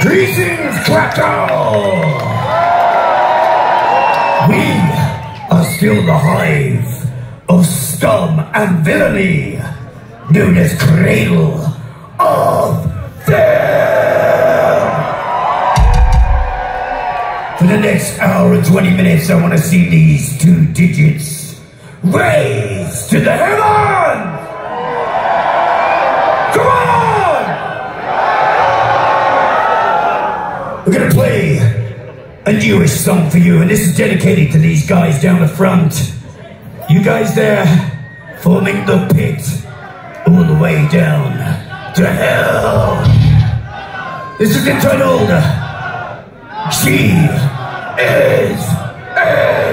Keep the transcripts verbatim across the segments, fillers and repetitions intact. Greetings, Quackle! We are still the hive of scum and villainy, known as Cradle of Fear! For the next hour and twenty minutes, I want to see these two digits raised to the heavens! We're gonna play a newish song for you, and this is dedicated to these guys down the front. You guys there, forming the pit all the way down to hell. This is entitled, She Is A...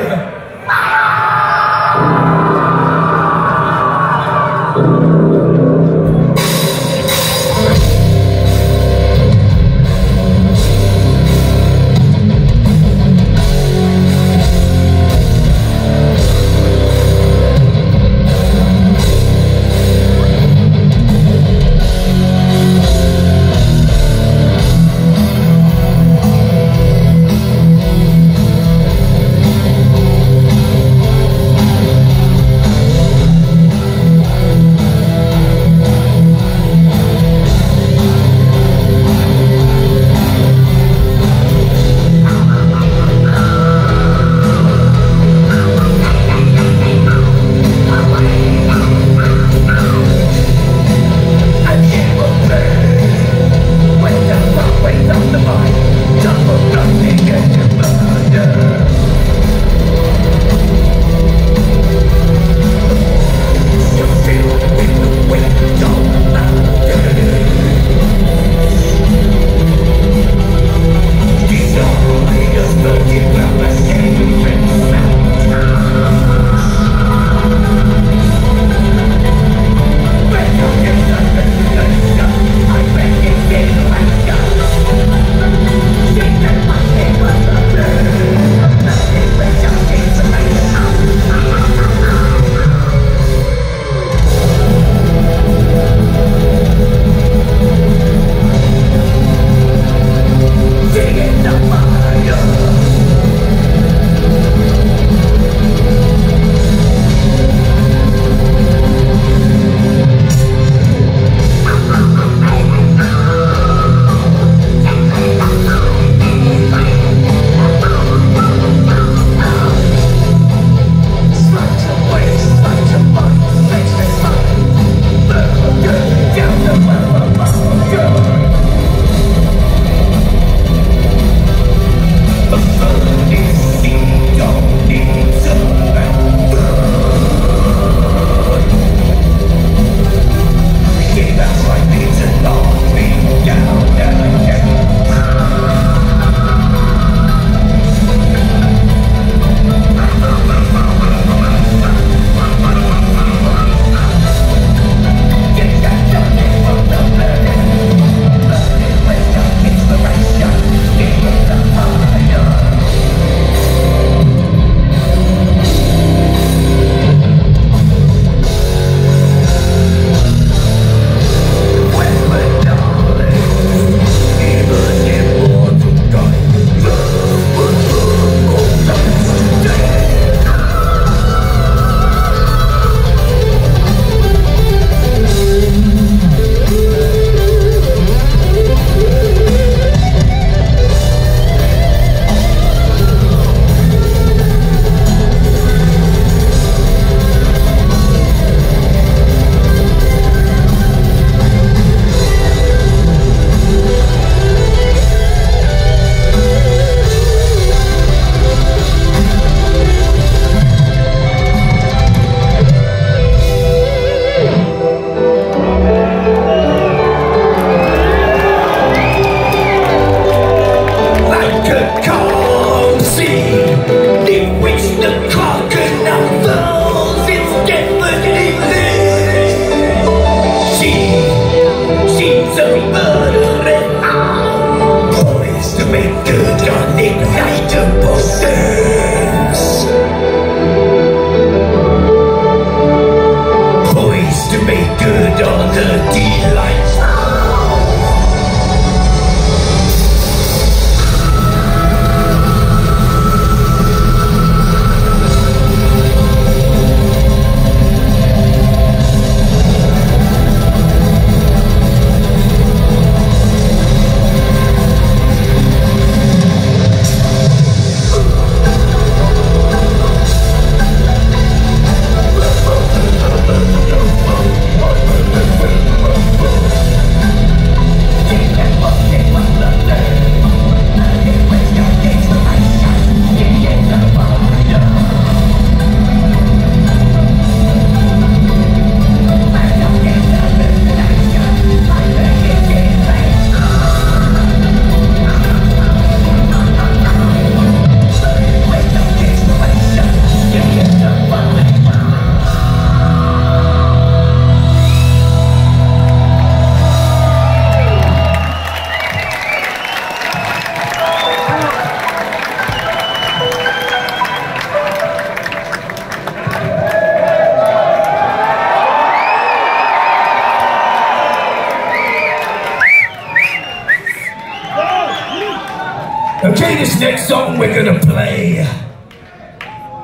Okay, this next song we're gonna play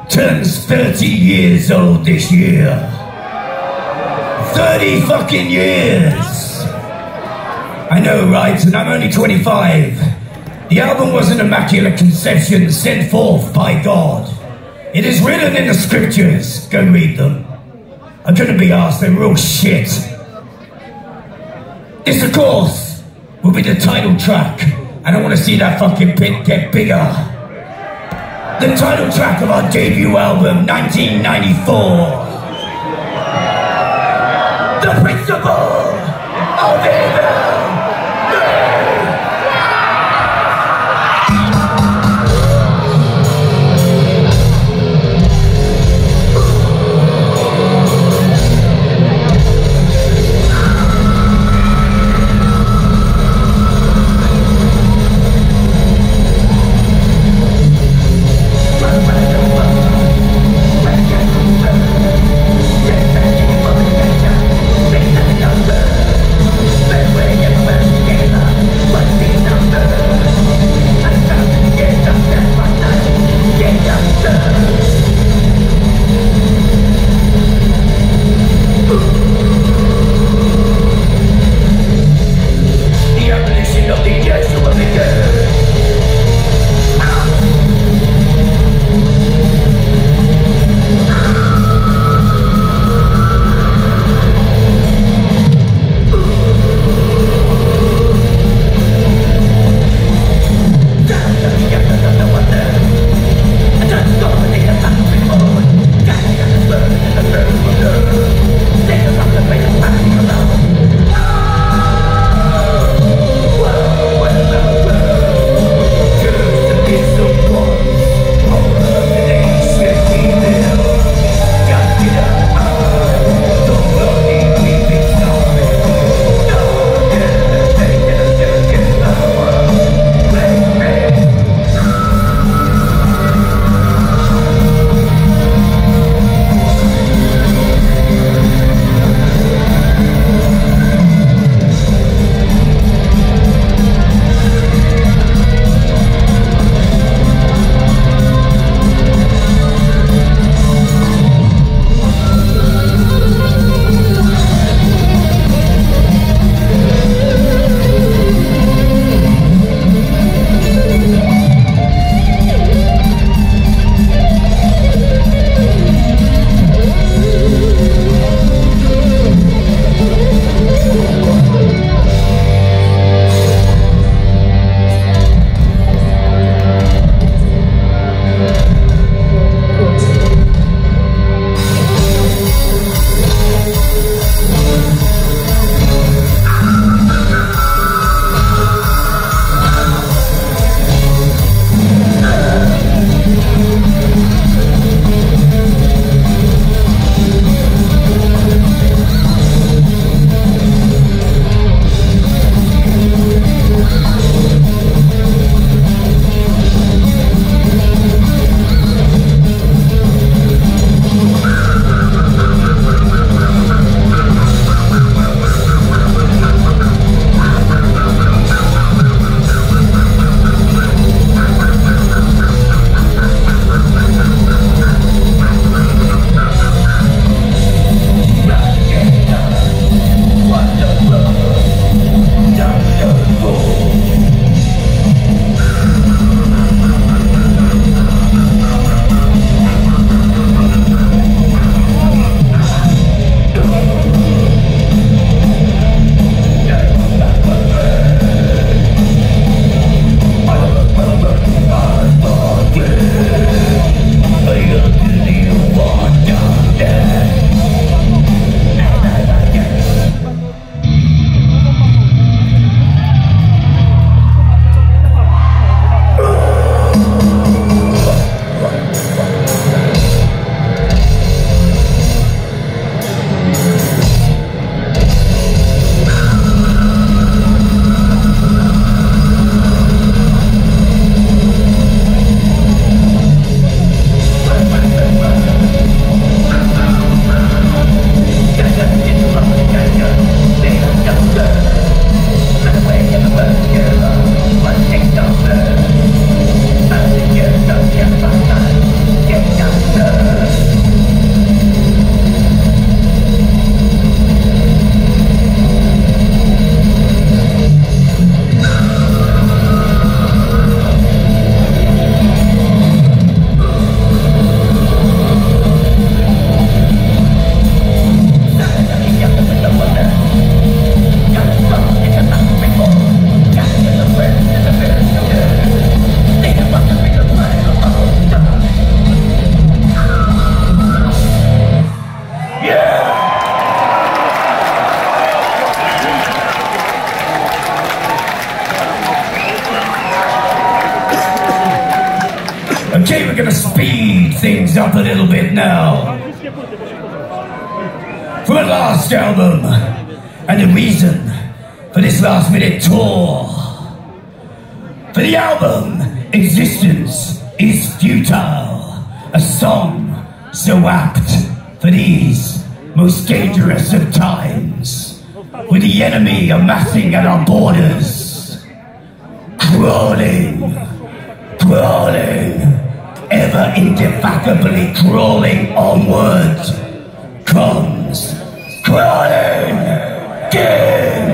turns thirty years old this year. Thirty fucking years. I know, right? And I'm only twenty-five. The album was an immaculate conception sent forth by God. It is written in the scriptures. Go read them. I couldn't be arsed, they're real shit. This, of course, will be the title track. I don't want to see that fucking pit get bigger. The title track of our debut album, nineteen ninety-four. The Principle of Evil. Thank you. gonna speed things up a little bit now. From our last album, and the reason for this last minute tour, for the album, Existence is Futile, a song so apt for these most dangerous of times, with the enemy amassing at our borders, crawling, crawling, ever indefatigably crawling onward, comes crawling again.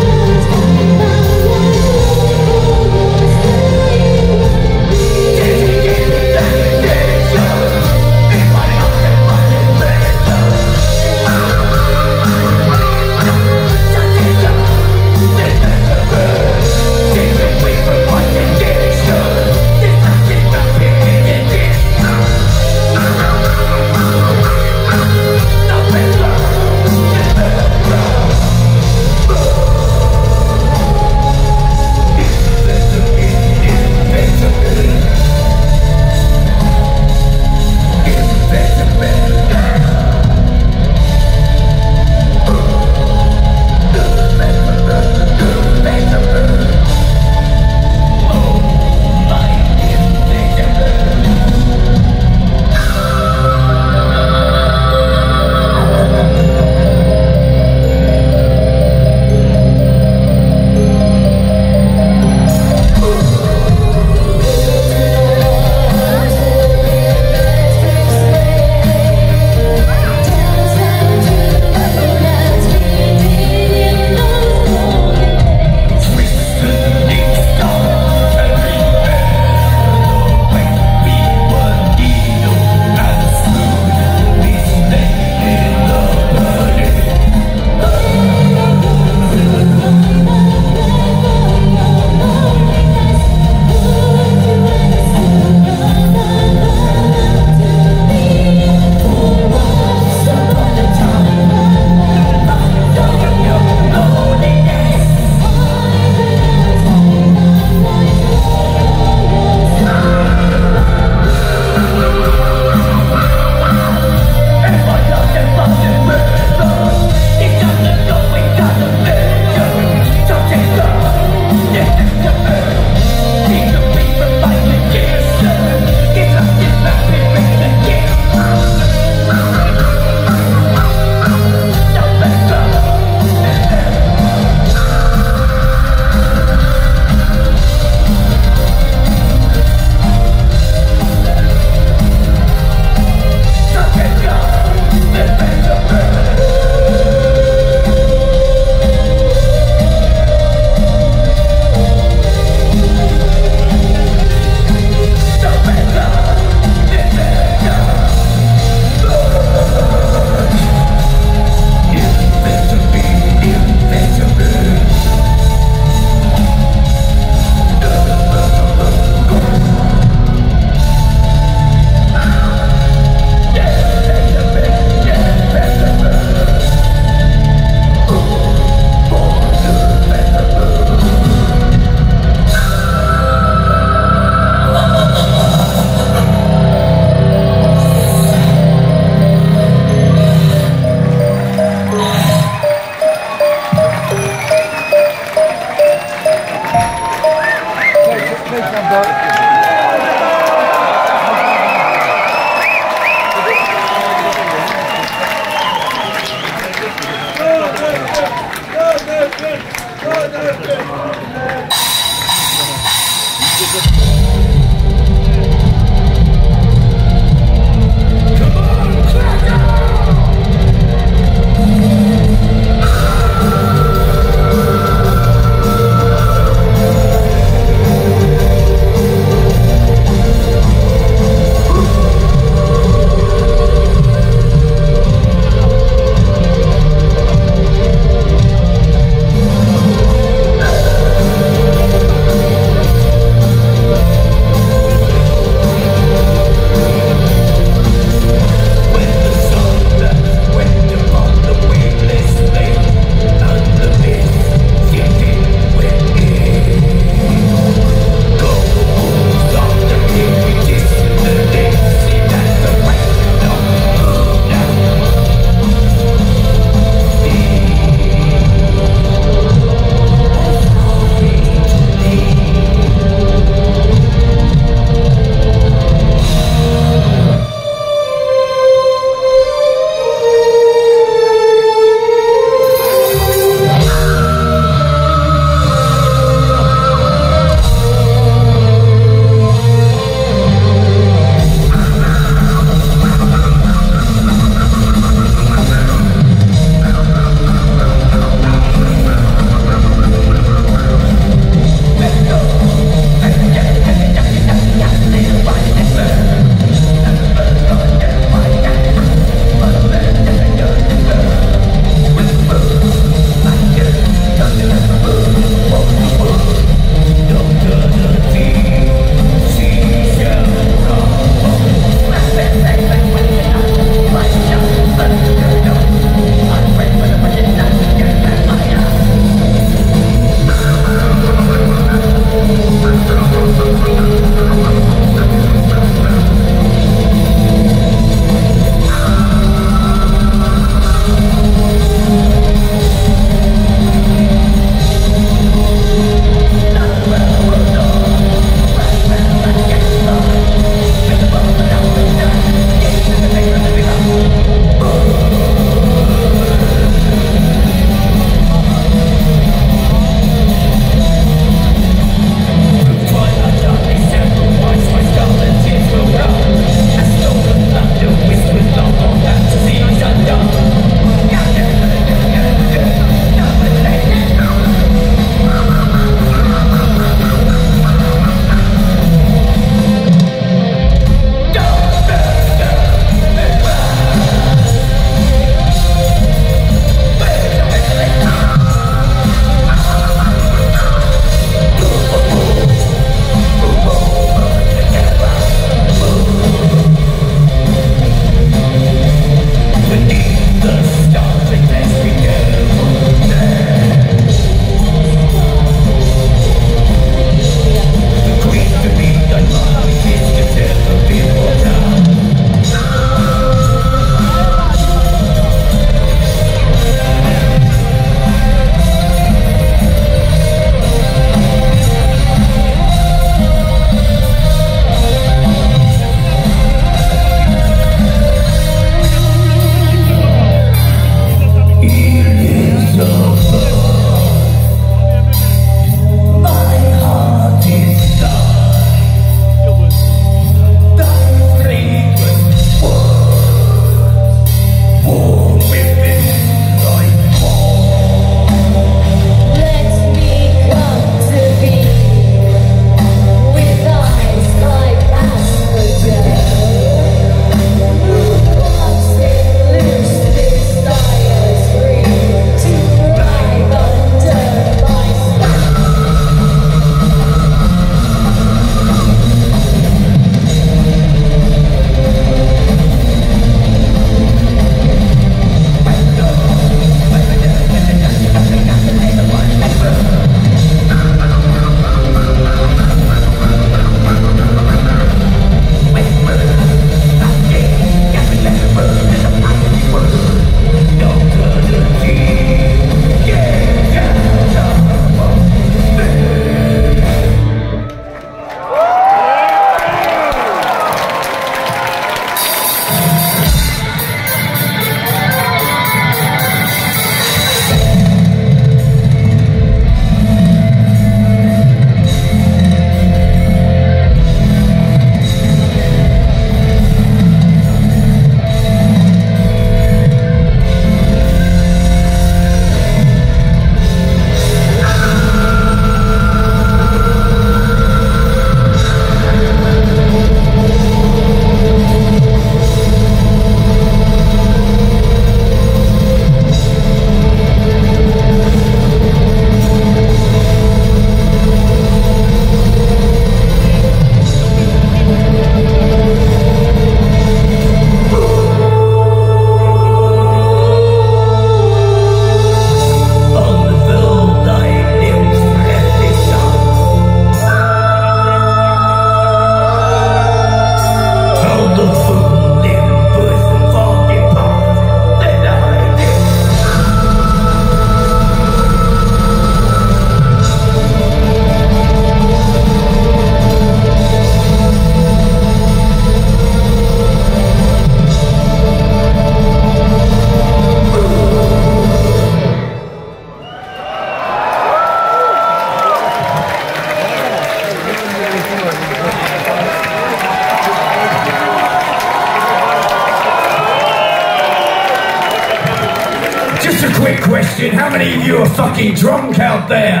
many of you are fucking drunk out there?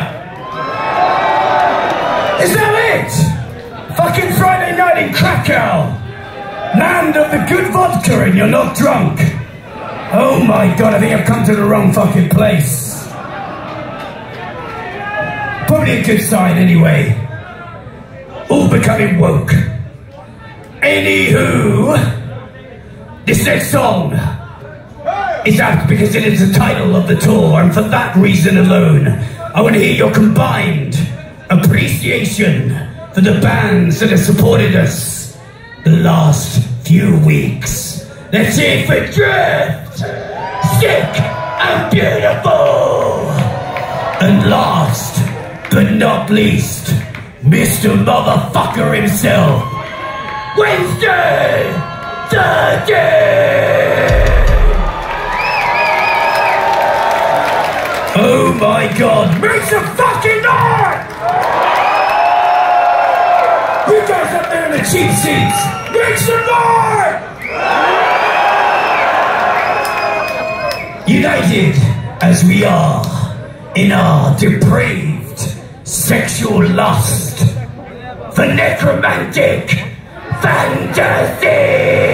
Is that it? Fucking Friday night in Krakow. Land of the good vodka and you're not drunk. Oh my god, I think I've come to the wrong fucking place. Probably a good sign anyway. All becoming woke. Anywho, this next song is apt because it is the title of the tour, and for that reason alone, I want to hear your combined appreciation for the bands that have supported us the last few weeks. Let's hear it for Drift, Sick and Beautiful, and last but not least, Mister Motherfucker himself, Wednesday thirteen! Oh my god, make some fucking noise! You guys up there in the cheap seats, make some noise! United as we are in our depraved sexual lust for necromantic fantasy!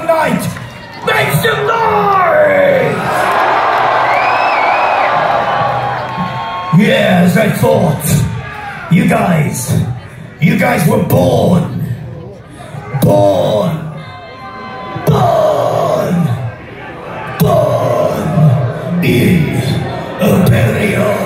one night. Make some noise! Yes, I thought you guys, you guys were born, born, born, born in a barrier.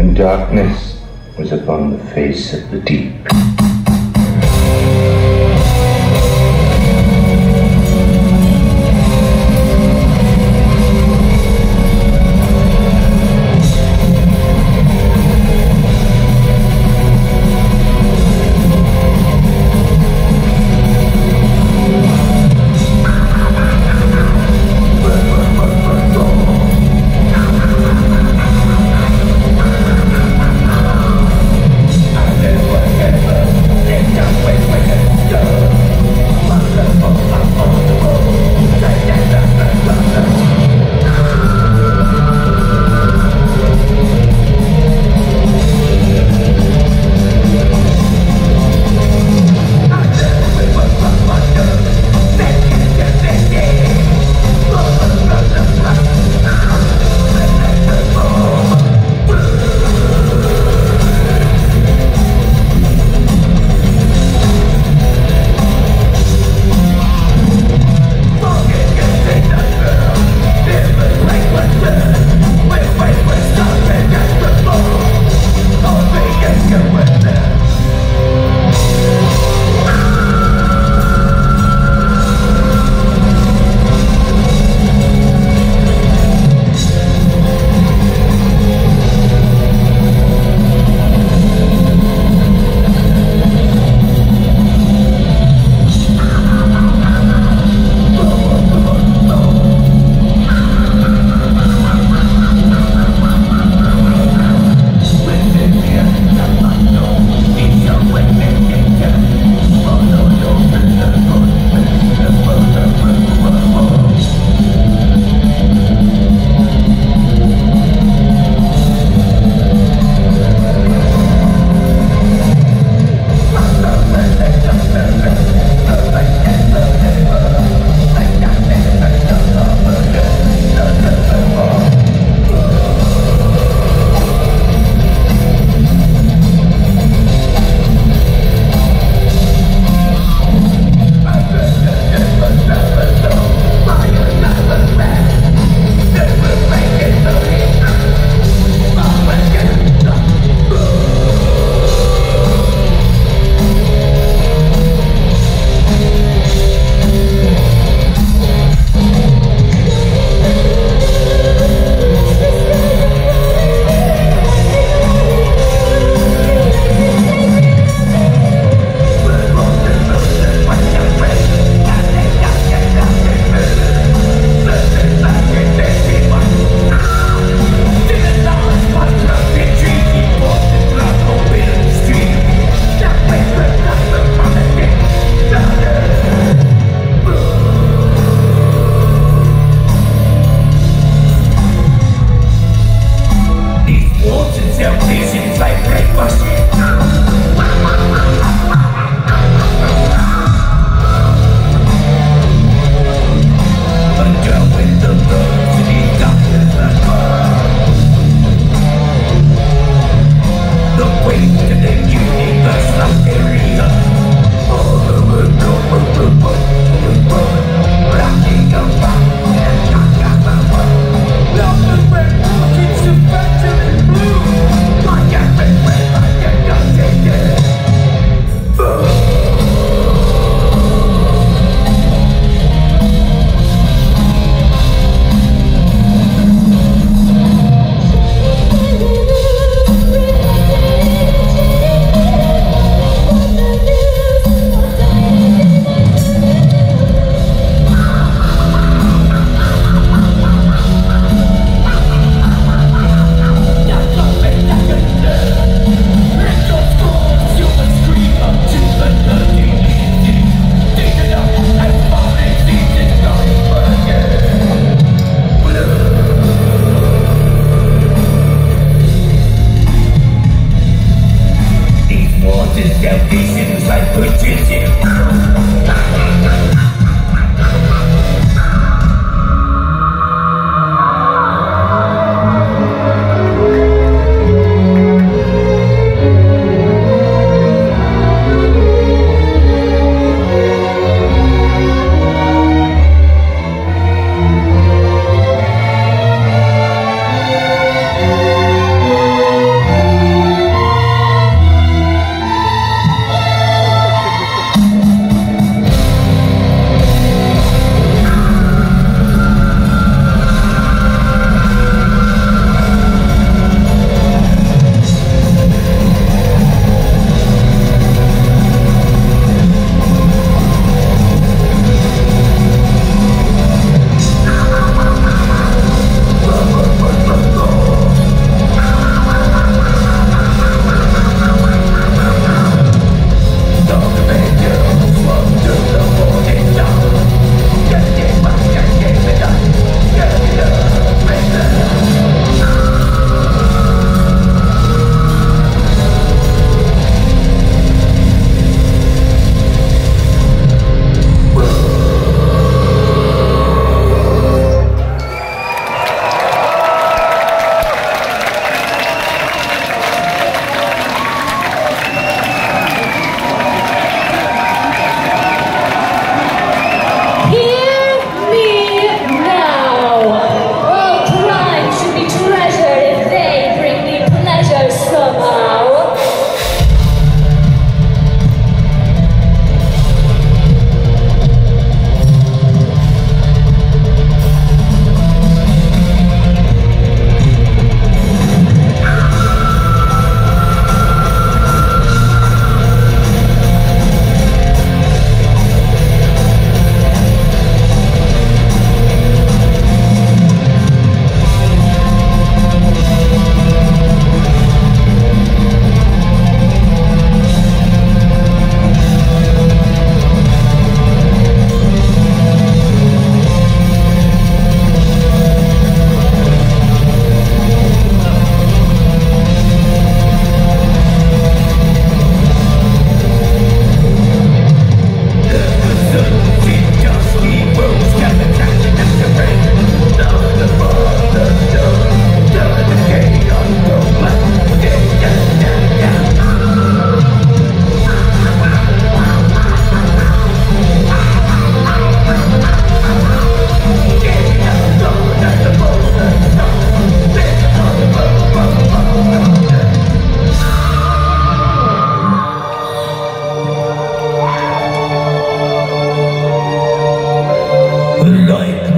and darkness was upon the face of the deep.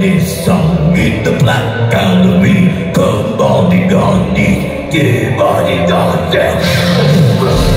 this song in the black gallery. Come on, the gun, the give on the gun. Let's go.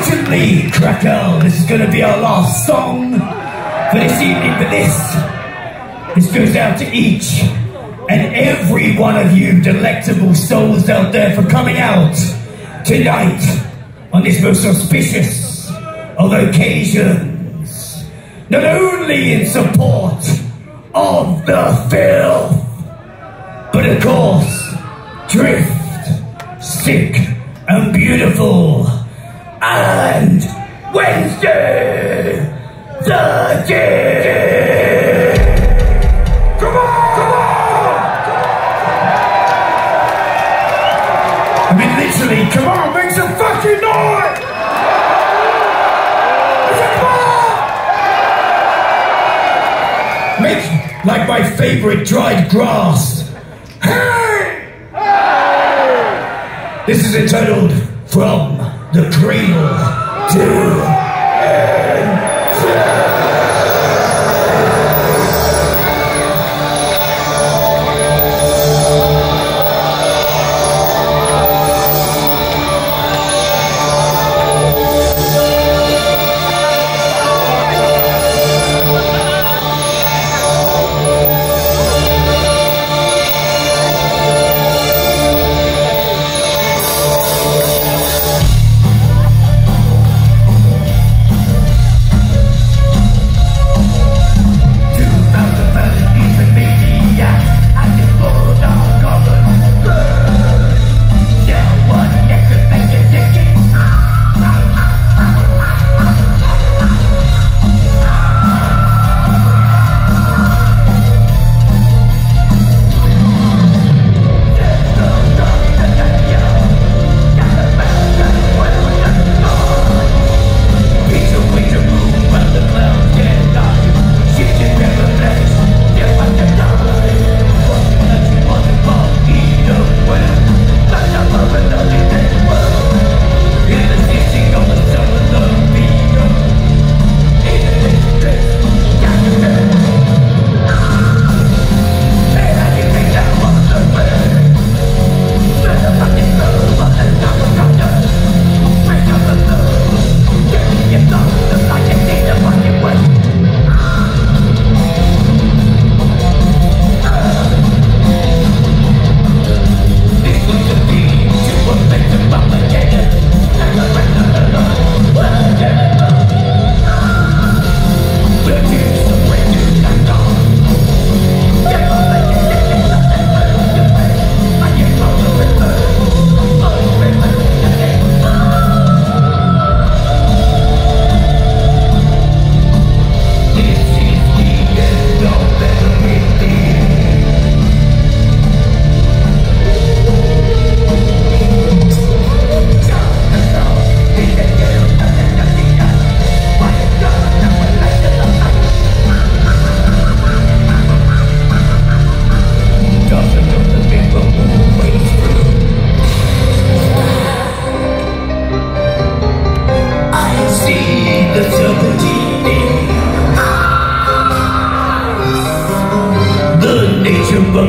Unfortunately, Crackle, this is going to be our last song for this evening, but this, this goes out to each and every one of you delectable souls out there for coming out tonight on this most auspicious of occasions, not only in support of the filth, but of course, Drift, Sick and Beautiful, and Wednesday thirteen! Come on! Come on! I mean, literally, come on, make some fucking noise! Make, like my favorite dried grass. Hey! Hey! This is entitled From the Cradle to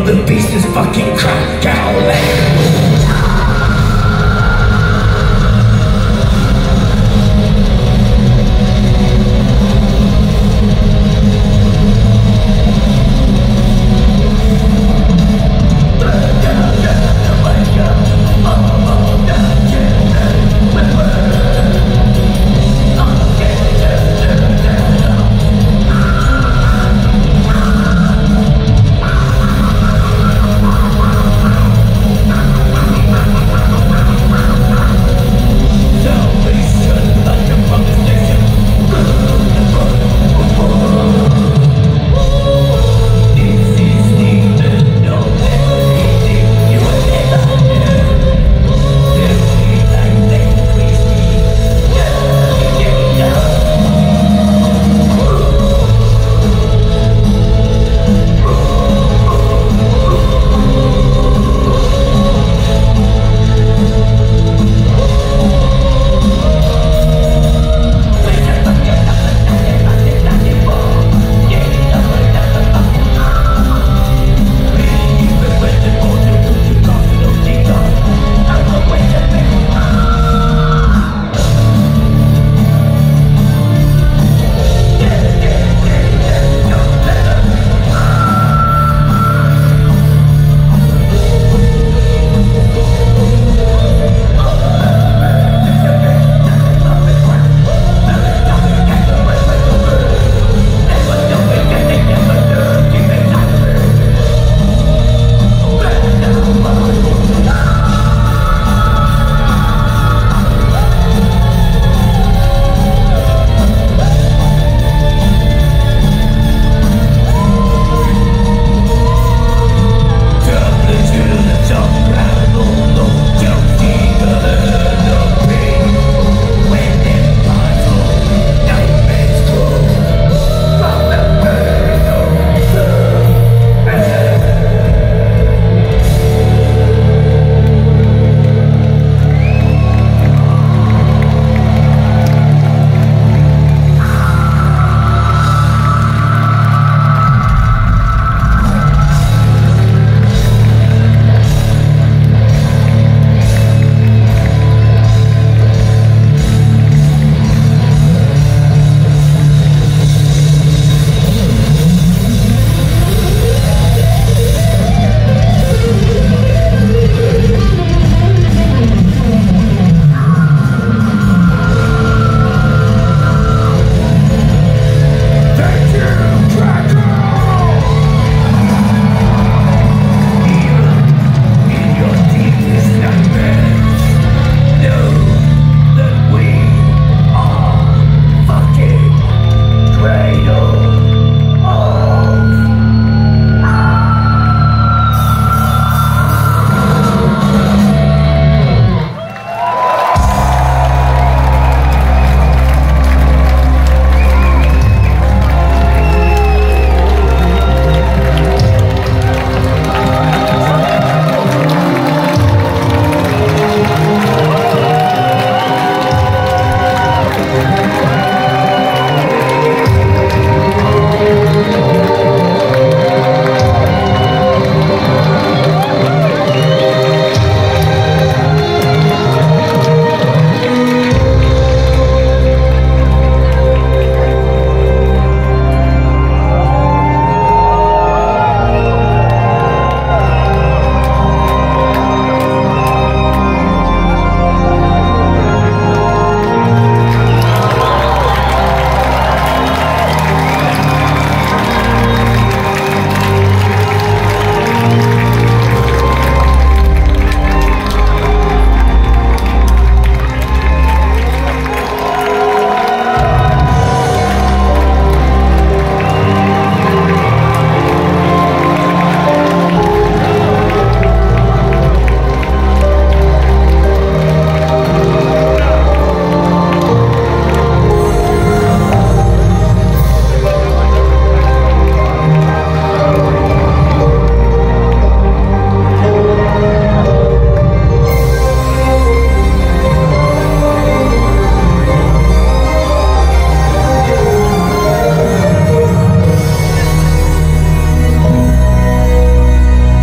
the beast is fucking crack out.